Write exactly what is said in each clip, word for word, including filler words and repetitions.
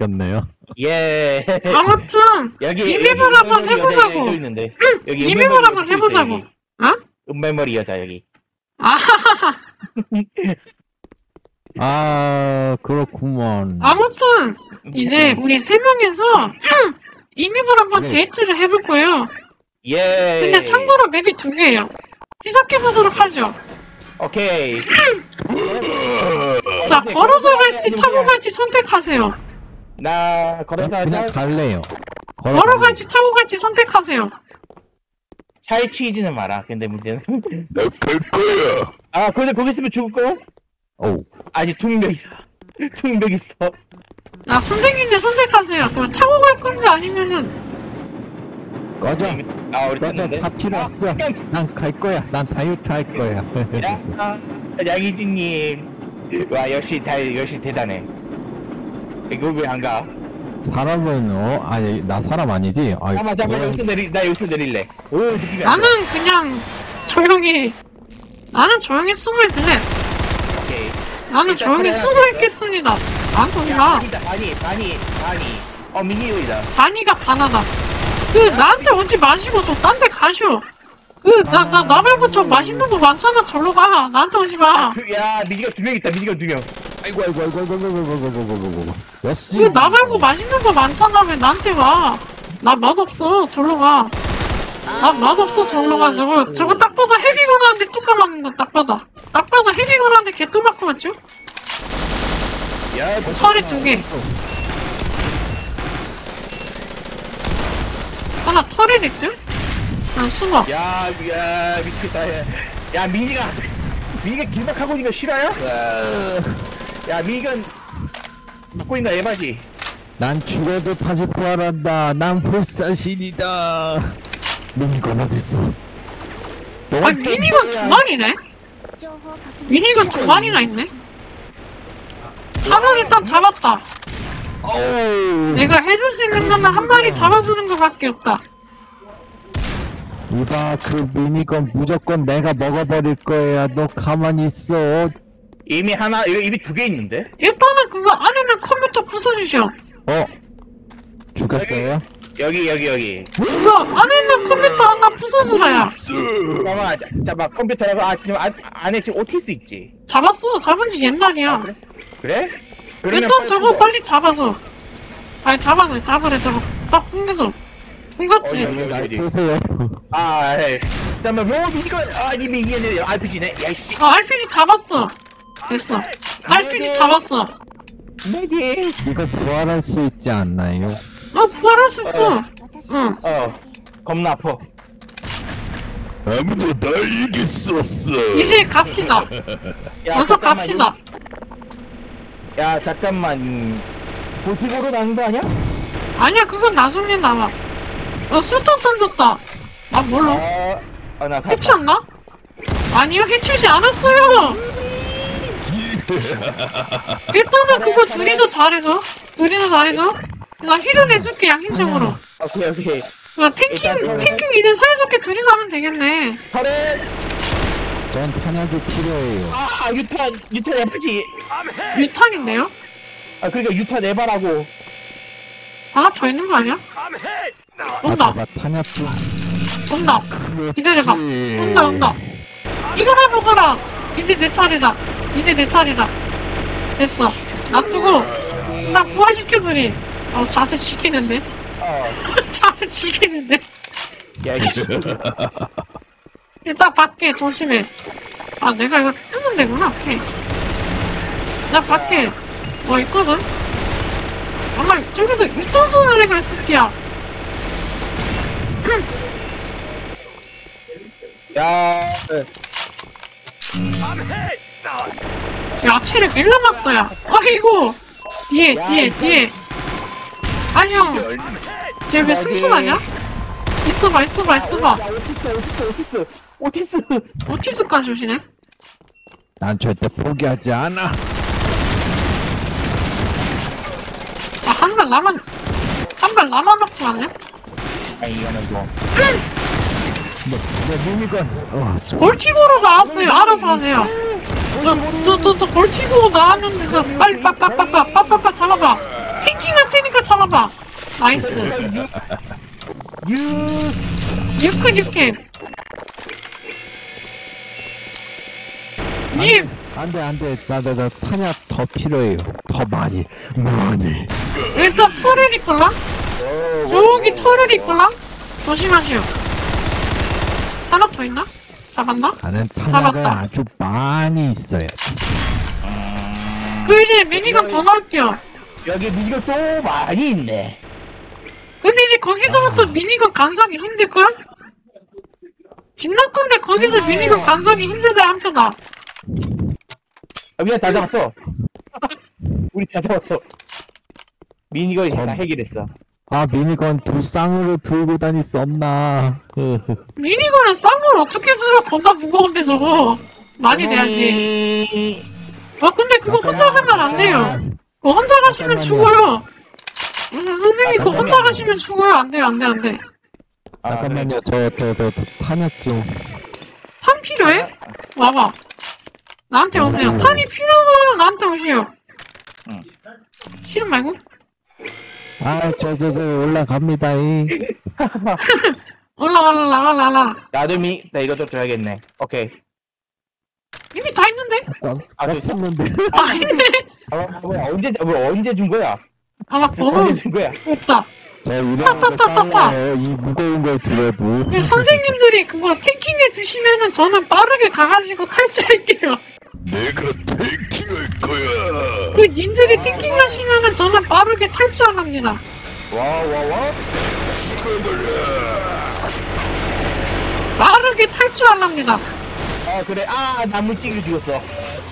바뀌었네요. 예. 아무튼 여기 이미벌 한번 해보자고. 응. 이미벌 한번 해보자고. 어? 은발머리 여자 여기. 아. 아 그렇구먼. 아무튼 이제 우리 세 명에서 이미벌 한번 데이트를 해볼 거예요. 예. 근데 참고로 맵이 두 개예요. 시작해 보도록 하죠. 오케이. 자, 걸어서 갈지 타고 갈지 선택하세요. 나 걸어서 하자. 그냥 갈래요. 걸어, 걸어 갈지 타고 갈지 선택하세요. 차에 치이지는 마라. 근데 문제는 나 갈 거야. 아, 근데 거기 있으면 죽을 거야? 오. 아니, 퉁벽이야. 퉁벽 있어. 나 선생님인데 선택하세요. 그럼 타고 갈 건지 아니면은 꺼져. 아, 우리 꺼져. 차 필요 없어. 난 갈 거야. 난 다이어트 할 거야. 양이진님, 와 역시 다 역시 대단해. 이거 왜 안 가? 사람은 어, 아니 나 사람 아니지. 아, 잠깐만, 잠깐만. 여기서 내리, 나 여기서 내릴래. 오, 나는 그냥 조용히. 나는 조용히 숨을 들래. 오케이. 나는 조용히 숨을 있겠습니다. 안 보지마. 아니, 아니, 아니. 어, 미니오이다. 아니가 바나나. 그 나한테 오지 마시고 저 딴 데 가쇼. 그 나 나 나 말고 저 맛있는 거 많잖아. 절로 가. 나한테 오지 마. 야 미니가 두 명 있다. 미니가 두 명. 아이고 아이고 아이고 아이고 아이고 아이고 아이고. 그 나 말고 맛있는 거 많잖아. 왜 나한테 와? 나 맛 없어. 절로 가. 나 맛 없어. 절로 가. 저거 저거 딱 봐서 헤비 건하는데 뚜까 맞는 거 딱 봐다. 딱 봐서 헤비 건하는데 개뚜 맞고 맞죠? 야 철이 두 개. 하나 털을 했죠? 난 숨어. 야, 야, 미치겠다. 야, 야 미니가, 미니가 길막하고 있는 거 싫어요? 야, 야 미니가 갖고 있는 거 에바지. 난 죽어도 다시 부활한다. 난 불사신이다. 미니가 어딨어? 아, 미니가 두 마리네? 미니가 두 마리나 있네? 하나를 일단 잡았다. 오우. 내가 해줄 수 있는 거는 한 마리 잡아주는 거 밖에 없다. 이봐, 그 미니건 무조건 내가 먹어버릴 거야. 너 가만히 있어. 이미 하나, 이미 두 개 있는데? 일단은 그거 안에는 컴퓨터 부숴주셔. 어? 죽였어요? 여기, 여기, 여기. 그거 안에 있는 컴퓨터 하나 부숴주라야. 잠깐만, 잠깐만, 컴퓨터라고. 아, 지금 안, 안에 지금 오티스 있지? 잡았어. 잡은 지 옛날이야. 아, 그래? 그래? 일단 저거 빨리 잡아줘. 아니 잡아줘, 잡으래 저거. 딱 붕겨줘. 붕겼지? 아, 에이. 잠깐만, 뭐 미니가, 아, 니 미니는 알피지네. 야이씨. 아, 알피지 잡았어. 됐어. 알피지 잡았어. 네네. 이거 부활할 수 있지 않나요? 아, 부활할 수 있어. 응. 어. 겁나 아파. 아무도 날 이길 수 없어. 이제 갑시다. 어서 갑시다. 야 잠깐만, 보식으로 나는 거 아니야? 아니야, 그건 나중에 나와. 어 수탄 던졌다. 아 뭘로? 어, 어, 나 해치웠나? 아니요, 해치우지 않았어요. 일단은 그거 둘이서 잘해줘. 둘이서 잘해줘. 나 힐을 내줄게 양심적으로. 오케이 오케이. 나 탱킹 탱킹 이제 사이좋게 둘이서 하면 되겠네. 잘해. 전 탄약이 필요해요. 아 유탄! 유탄 에프지! 유탄인데요? 아 그러니까 유탄 에바라고. 하나 더 있는 거 아니야? 온다. 아, 탄약 좀... 온다. 기다려봐. 온다 온다. 이거나 먹어라. 이제 내 차례다. 이제 내 차례다. 됐어. 놔두고 나 부활시켜주니. 어 자세 죽이는데? 어. 자세 죽이는데? 야 이거 일단 밖에 조심해. 아 내가 이거 쓰는 데구나. 오케이. 나 밖에 뭐 있거든? 아마 저기도 유턴손을 해갈 새끼야. 야. 야 체를 밀려 맞다. 야 아이고 뒤에 뒤에 뒤에. 아니 형 쟤 왜 승천하냐? 있어봐 있어봐 있어봐. 오티스! 오티스까지 오시네? 난 절대 포기하지 않아! 아, 한 발 남아... 한 발 남아놓고 왔네? 아, 이거는 뭐... 뭐, 뭐, 미니건... 골치고로 나왔어요! 알아서 하세요! 저, 저, 저, 저 골치고 나왔는데 저... 빨리 빠빠빠빠! 빠빠빠 잡아봐! 탱킹을 테니까 쳐봐봐. 나이스. 유 유크 유크. 님. 안돼 안돼 나나 나 탄약 더 필요해요. 더 많이 많이. 일단 털을 입고라. 여기 털을 입고라. 조심하시오. 하나 더 있나? 잡았나? 나는 탄약은 아주 많이 있어요. 그 이제 미니건 더 넣을게요. 여기 미니건 또 많이 있네. 근데 이제 거기서부터 아... 미니건 간성이 힘들걸? 진나건데 거기서 음... 미니건 간성이 힘들다 한편아. 아, 미안 다 잡았어. 우리 다 잡았어. 미니건이 다 해결했어. 아 미니건 두 쌍으로 들고 다닐 수 없나. 미니건은 쌍으로 어떻게 들어. 겁나 무거운데 저거. 많이 돼야지. 아 근데 그거 혼자 가면 안 돼요. 그거 혼자 가시면 죽어요. 무슨 선생님 그거 혼자 가시면 죽어요. 안 돼요 안 돼 안 돼. 잠깐만요 저 저 저 탄약 좀. 탄 필요해? 와봐. 나한테 오세요. 탄이 필요한 사람은 나한테 오세요. 싫음 말고. 아, 저, 저, 저, 올라갑니다, 이. 올라, 올라, 올라, 올라, 올라. 나도 미, 나 이거 좀 줘야겠네. 오케이. 이미 다 있는데? 아, 다 있었는데. 다 있네? 아, 뭐야, 언제, 뭐, 언제 준 거야? 아, 막 번호. 언제 준 거야? 없다. 타, 타, 타, 타, 타. 이 무거운 걸 들어도. 선생님들이 그거 태킹해 주시면은 저는 빠르게 가가지고 탈출할게요. 내가 탱킹할 거야. 그 님들이 탱킹하시면은 저는 빠르게 탈출합니다. 와와와 죽어버려. 빠르게 탈출합니다. 아 그래 아 나무찍이 죽었어.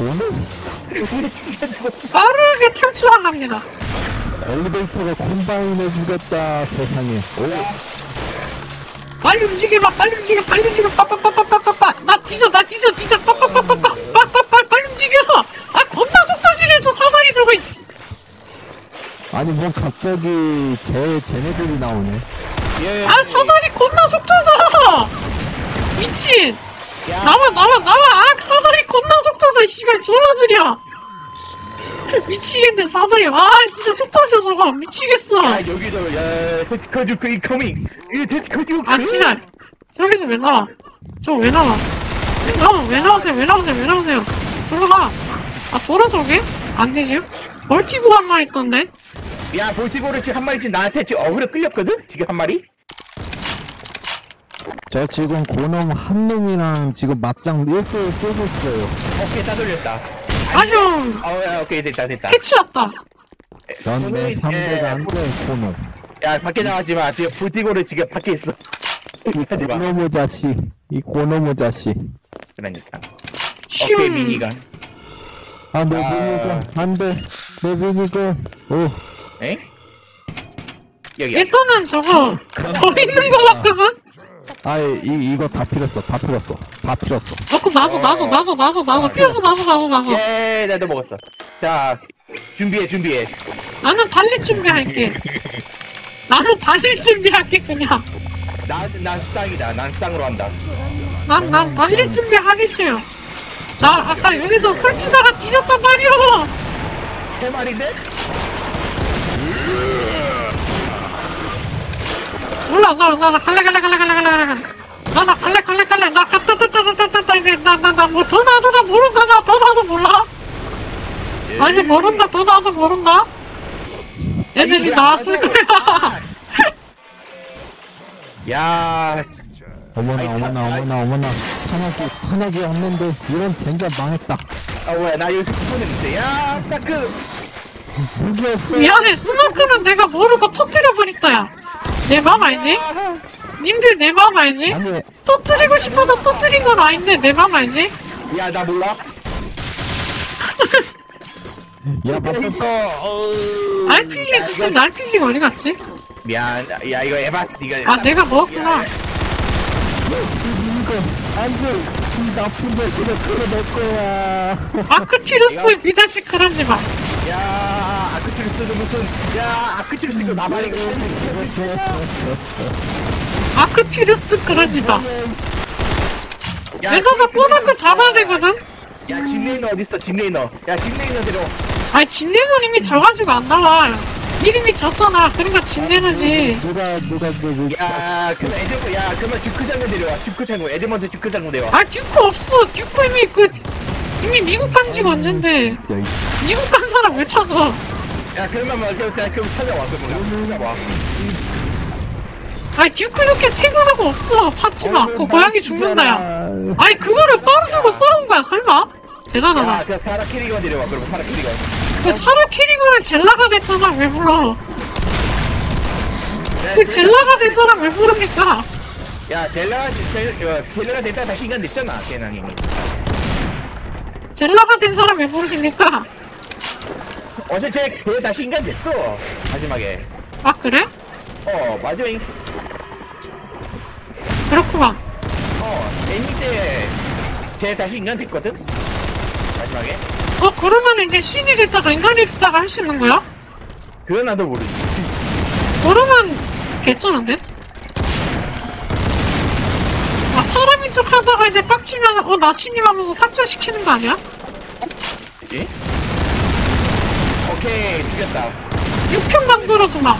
우리 찍이 죽었어. 빠르게 탈출합니다. 엘리베이터가 콤바인을 죽였다 세상에. 오. 빨리 움직여봐 빨리 움직여 빨리 움직여 빠빠빠빠빠빠 나 뒤져 나 뒤져 뒤져 빠빠빠빠빠빠. 빨리 움직여! 아 겁나 속도질해서 사다리 저거 이씨. 아니 뭐 갑자기 제 쟤네들이 나오네. 예. 아 사다리 겁나 속도져. 미친. 야. 나와 나와 나와. 아 사다리 겁나 속도져 씨발 졸라들이야. 미치겠네 사다리. 아 진짜 속도져 저거 미치겠어. 아 여기서 야 테티컬 유크 인커밍. 이 테티컬 유크. 아 씨발 저기서 왜 나와? 저거 왜 나와? 왜 나와? 왜 나오세요? 왜 나오세요? 왜 나오세요? 돌아가! 아, 돌아서 오게? 안 되지요? 벌티고 한 마리 있던데? 야, 벌티고를 지금 한 마리씩 나한테 지금 어그로 끌렸거든? 지금 한 마리? 저 지금 고놈 한 놈이랑 지금 맞짱 일대일 쏘고 있어요. 오케이, 다 돌렸다. 아숑! 어, 야, 오케이, 됐다, 됐다. 해치 왔다. 넌 내 상대가 예, 안 돼, 고놈. 야, 밖에 나가지 마. 지금 벌티고를 지금 밖에 있어. 이 고놈의 자식. 이 고놈의 자식. 그러니까. 오케이 미니건. 아 내 미니건 안돼 내 미니건. 오. 에? 여기. 일단은 저거 더 있는 거 같거든. 아이 이 이거 다 필요했어 다 필요했어 다 필요했어. 먹고 나도 나도 나도 나도 나도 필요했어 나도 나도 나도. 예 나도 먹었어. 자 준비해 준비해. 나는 달릴 준비할게. 나는 달릴 준비할게 그냥. 난 난 쌍이다 난 쌍으로 한다. 난 난 달릴 준비하기 싫어. 나 아까 여기서 설치다가 뒤졌단 말이오! 세 마리인데? 몰라 나나 갈래 갈래 갈래 갈래 갈래 갈래 나나 갈래 갈래 갈래 나 갔다 갔다 갔다 갔다 이제 나나나뭐더 나도 나 모른다 나더 나도 몰라? 나 이제 모른다 더 나도 모른다? 애들이 나왔을 거야. 야. 어머나 어머나 어머나 어머나 탄약이 탄약이 없는데 이런 젠장 망했다. 아 뭐야 나 여기서 스노크인데 야 스노크 무기였어. 미안해 스노크는 내가 모르고 터뜨려버렸다. 야 내 맘 알지? 님들 내 맘 알지? 아니, 터뜨리고 싶어서 터뜨린 건 아닌데 내 맘 알지? 야 나 몰라. 야 맞췄어. 알피지 스탠드 알피지가 어디 갔지? 미안 야 이거 에바 이거 아 내가 먹었구나. 미니건 안돼 이 나쁜 자식을 끌어넣을거야. 아크티루스 이 자식 그러지마. 야 아크티루스는 무슨 야 아크티루스가 나발이고 아크티루스 그러지마. 내가 저 뽀나크 잡아야 되거든? 야 집 레이너 어딨어 집 레이너 야 집 레이너 데려와. 아니 집 레이너 이미 져가지고 안 나와. 이름이 졌잖아. 그러니까 진내야지. 누가 누가 누구? 야, 그만 애들 야, 그만 듀크 장군 데려와. 듀크 장군. 애들한테 듀크 장군 데려와. 아, 듀크 없어. 듀크 이미 그 이미 미국 간 지가 언젠데. 미국 간 사람 왜 찾아? 야, 그만 말 그럼 그럼 찾아와. 그럼 찾아와. 아이 듀크 이렇게 태그하고 없어. 찾지마. 그거 고양이 죽는다야. 아니 그거를 빠르 들고 써온거야 설마? 대단하다. 야, 사라 캐리건 데려와. 그리고 사라 캐리건. 그 사라 캐리건은 젤라가 됐잖아. 왜 불러? 야, 그 젤라가 된 사람 왜 부릅니까? 야 젤라가 젤, 젤, 젤라가 됐다 다시 인간 됐잖아. 걔는 젤라가 된 사람 왜 부르십니까? 어제 쟤 걔 다시 인간 됐어. 마지막에. 아 그래? 어 맞아잉. 그렇구만. 어 애니 때 쟤 다시 인간 됐거든? 마지막에. 어 그러면 이제 신이 됐다가 인간이 됐다가 할 수 있는 거야? 그건 나도 모르지. 그러면 개쩌는데? 아 사람인 척 하다가 이제 빡치면 어 나 신임 하면서 삭제시키는 거 아니야? 예? 오케이 죽였다. 육 편 만들어주마.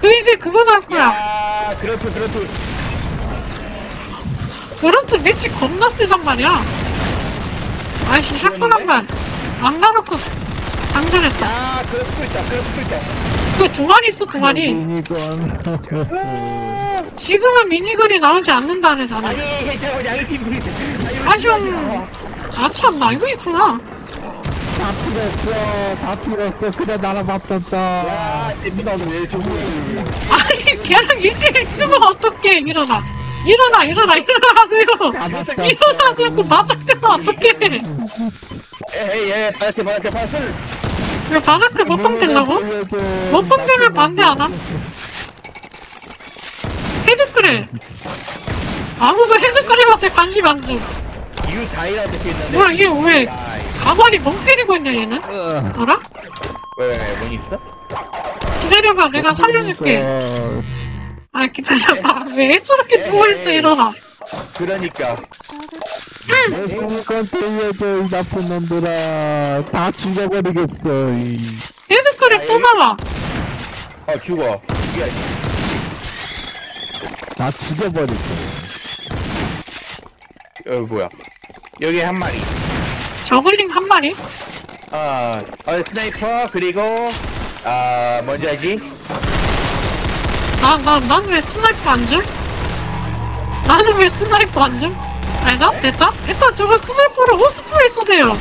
그 이제 그거도 할 거야. 야 그래프 그래프 그런트 매치 겁나 세단 말이야. 아이씨 샷건 한 발 안 가놓고 장전했다. 아 그래프 있다 그래프 있다. 그 두 마리 있어 두 마리. 지금은 미니건이 나오지 않는다네 자네. 아숑 아 참 나 이거 있구나. 다 풀었어, 다 풀었어. 그래, 나랑 맞췄다. 야, 재미가 없네, 정말. 아니, 걔랑 일 대일 뜨면 어떡해. 일어나. 일어나, 일어나, 일어나세요. 일어나세요. 그 바닥뜨면 어떡해. 에이, 에이, 바닥뜨, 바닥뜨, 바닥뜨. 왜 바닥뜨 먹방 되려고? 먹방 되면 반대 안 함? 헤드크래. 아무도 헤드크래한테 관심 안 줘. 뭐야, 이게 왜. 가만히 멍 때리고 있냐 얘는? 알아? 왜 멍이 있어? 기다려봐 내가 살려줄게. 아 기다려봐. 왜 저렇게 누워있어. 일어나. 그러니까 응. 내 공간 돌려줘 이 나쁜 놈들아. 다 죽여버리겠어. 헤드크랩 또 나와. 아 죽어. 죽여야지. 다 죽여버리고. 여기 뭐야 여기 한 마리 저글링 한 마리? 아, 어, 스나이퍼 그리고 아, 뭔지 알지? 나, 나, 난 왜 스나이퍼 안 줌? 나는 왜 스나이퍼 안 줌? 아니 나? 됐다? 일단 저거 스나이퍼로 호스프레이 쏘세요.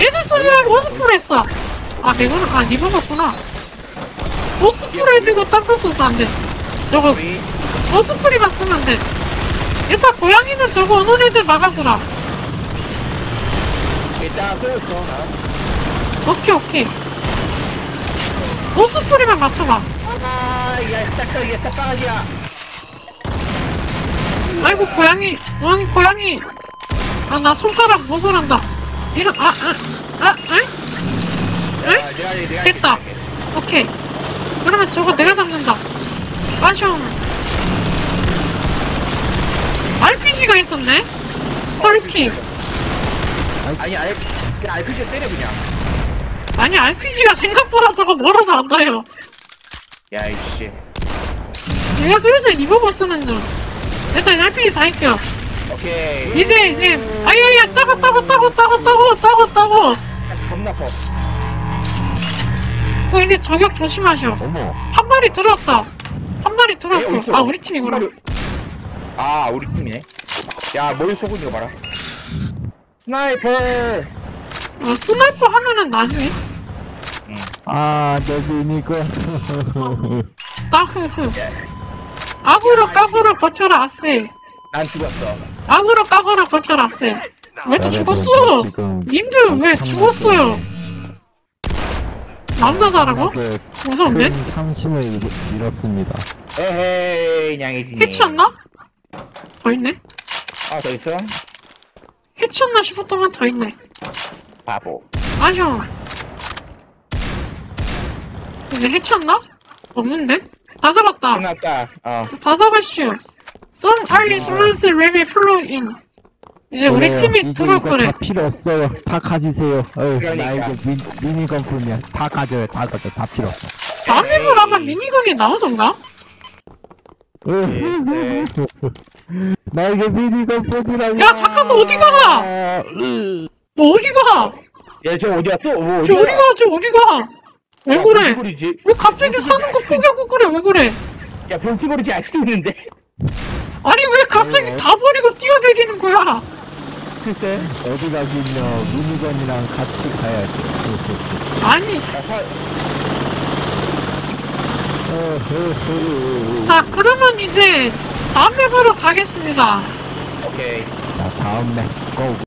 애들 쏘지 말고 호스프레이 쏴. 아, 내거는 아, 리본 같구나. 호스프레이 들고 딴거 쏘면 안 돼. 저거 호스프레이만 쓰면 돼. 일단 고양이는 저거 오는 애들 막아주라. 일단 쏘였어. 오케이 오케이. 호스프리만 맞춰봐. 아 이게 싹딱이야 싹딱이야. 아이고 고양이 고양이 고양이. 아 나 손가락 모자란다. 이런 아아아 아, 응? 응? 됐다. 오케이. 그러면 저거 내가 잡는다. 빠숑. 알피지가 있었네. 펄킹. 아니 알, 그냥 알피지 때려 그냥. 아니 알피지가 생각보다 저거 멀어서 안 가요. 야 이씨. 내가 그래서 리버버 쓰는 줄. 일단 알피지 다 이겨. 오케이. 이제 이제 아야야 따고 따고 따고 따고 따고 따고 따고. 겁나 커. 어 이제 저격 조심하셔. 어머. 한 마리 들어왔다. 한 마리 들어왔어. 에이, 아 우리 팀이구나. 마리... 아 우리 팀이네. 야 머리 쏘고 있는 거 봐라. 스나이퍼! 어, 스나이퍼 하면은 나지? 응. 아, 너지니까. 따흐흐. 악으로 까거라 버텨라, 아쎄. 난 죽었어. 악으로 까거라 버텨라, 아쎄. 왜 또 죽었어? 님들 왜 죽었어요? 남자자라고? 무서운데? 상심을 잃었습니다. 에헤이, 냥이지. 해치웠나? 더 있네? 아, 더 있어? 해치웠나 싶었던 건 더 있네. 바보. 아니야. 근데 해치웠나? 없는데? 다 잡았다. 끝났다. 어. 다 잡았슈. Some early smooth review flow in. 이제 우리 팀이 들어올 거래. 다 필요 없어요. 다 가지세요. 어휴, 그러니까. 나 이거 미니건뿐이야. 다 가져요. 다 가져. 다 필요 없어. 아미블 아마 미니건에 나오던가? 네, 네. 나에게 미니건 뿐이라니. 야 잠깐 너 어디가? 너 어디가? 야 저 어디야 또? 뭐 어디야? 저 어디가? 저 어디가? 왜 그래? 아, 왜 갑자기 사는 거 포기하고 그래? 왜 그래? 야 병티거리지 알 수도 있는데. 아니 왜 갑자기 네. 다 버리고 뛰어내리는 거야? 글쎄 어디 가겠냐 미니건이랑 같이 가야지. 아니. 자 그러면 이제 다음 맵으로 가겠습니다. 오케이. 자 다음 맵 고.